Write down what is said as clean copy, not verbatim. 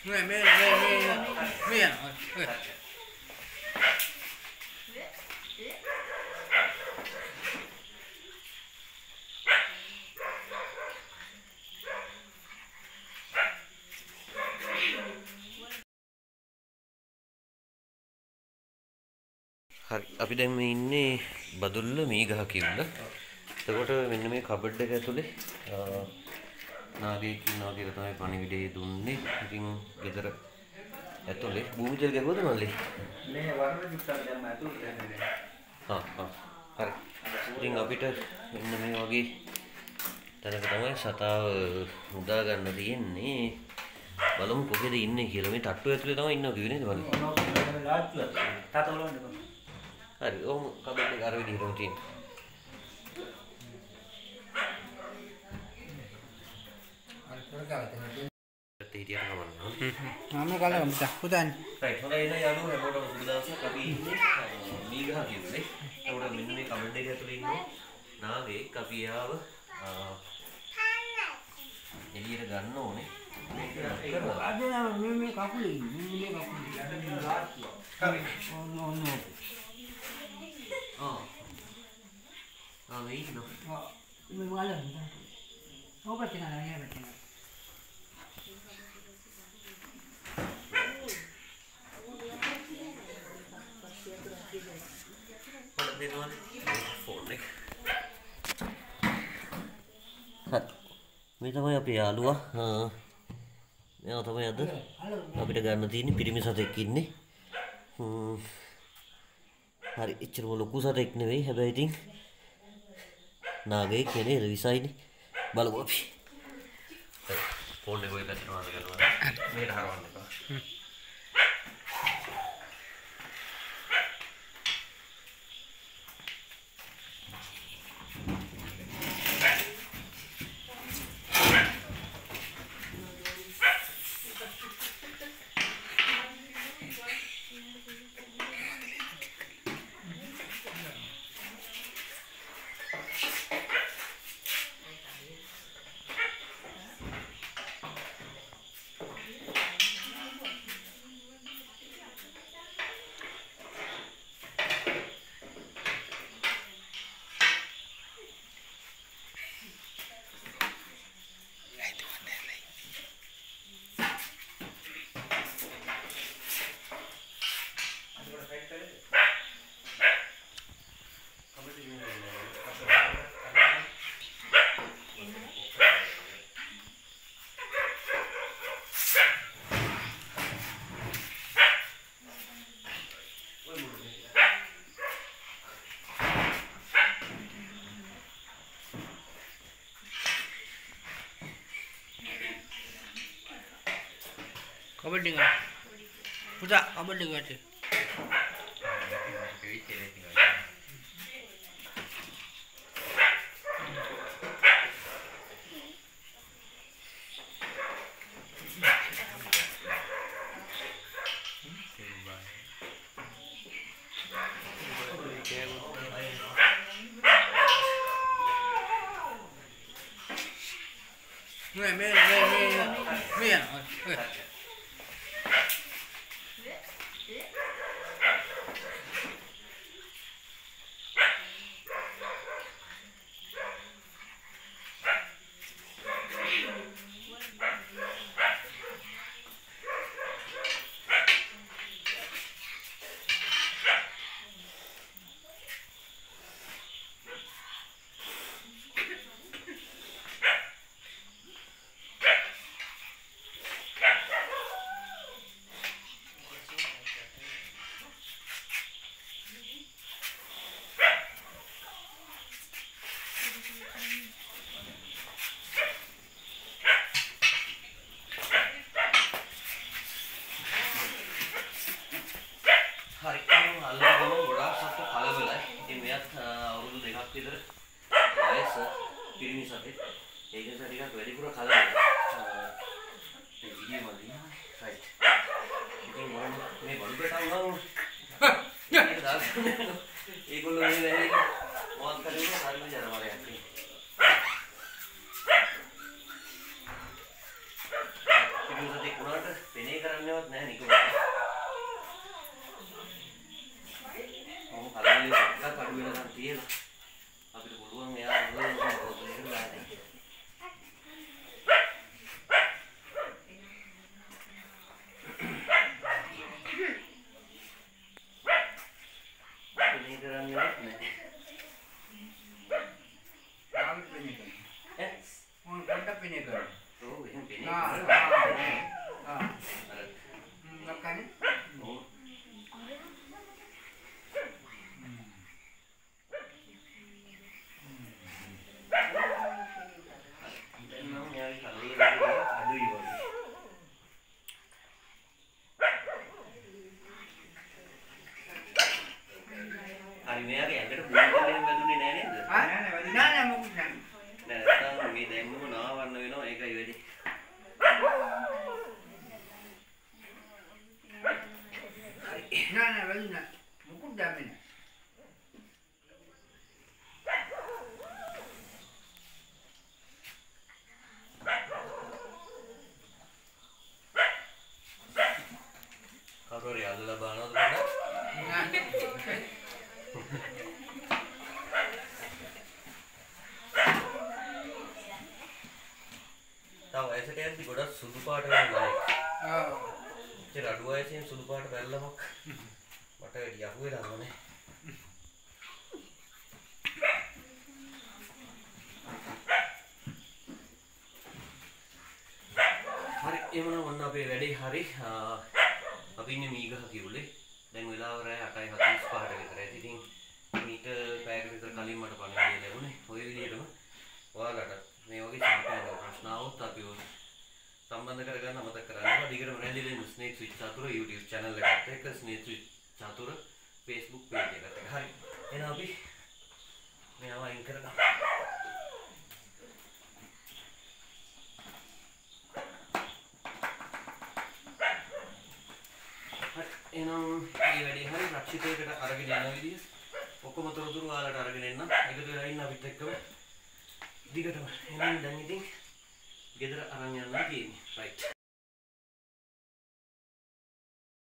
අපි දැන් මේ ඉන්නේ බදුල්ල මී ගහ කියලා. එතකොට මෙන්න මේ කබඩ් එක ඇතුලේ නාගයෙක් ඉන්නවා කියලා තමයි පණිවිඩය දුන්නේ. ඉතින් ගෙදර ඇතුලේ භූමිජල් ගැහුවද මල්ලේ? නෑ වර්ණ දුක්සක් දැම්ම ඇතුලේ නෑ. හරි. ඉතින් අපිට මෙන්න මේ වගේ තැනක තමයි සතාව උදා ගන්න තියෙන්නේ. බලමු කොහෙද ඉන්නේ කියලා. මේ තට්ටුව ඇතුලේ තමයි ඉන්නවා කිව්වේ නේද මල්ලේ? ලාට්ටුව. තාතවලන්නේ. Hari, kabar dengar di rutin. Tiada kawan. Kami kalau kita hutan. Baik, kalau ini ada yang bodoh sudah saya kapi ni gak gitu deh. Kalau minum ni kabar dengar tu ini, na deh kapi ya. Jadi ada ganu ni. Ada yang minum kapi, minum kapi. Kapi. Oh no. Oh, oh, ini tu. Oh, ini malu. Oh, bercinta, ya bercinta. Kalau minum, phone. Hat, minum apa ya luar? Hah, ni apa yang ada? Tapi dekat nanti ini piring satu kini. Hari itu mau lukus ada ikne weh, apa itu? Naga ikhne, revisa ini, balu api. Phone lekoi tak terima terima. Ini dah haruan lekak. Kabel dengar, sudah kabel dengar tu. उन्होंने तो पेने कराने वाले नहीं निकला वो अलग ही बात कर रही है ना तेरे अब इधर बोलूँ मैं यार बोलूँ मैं बोलूँ ये लोग आते हैं पेने कराने वाले नहीं काम पेने कर हैं उन घंटा पेने कर तो ये पेने Sulupat and like. Oh. There are two eyes in Sulupat, Bellahawk. But I had Yahoo on it. Even one of a very hurry, a being a meager hugely. Then we'll have a tie of this part of it, residing meter pack with the Kalimata Panay. We will at a Mayogi sometime of us now, Tapio. संबंध करके ना मत कराना और दिगर हमने ले लें snacks with Chathura YouTube channel लगाते हैं कर snacks with Chathura Facebook page लगाते हैं हरी ये ना अभी मैं आवाज़ इन करना ये ना ये वाली हरी रक्षित है के आरागी जाना भी दिस वो को मतलब दूर वाला आरागी नहीं ना एक तो राइन ना बिट्टे कब दिगर तो ये ना डंगी दिंग Get the arrangement right.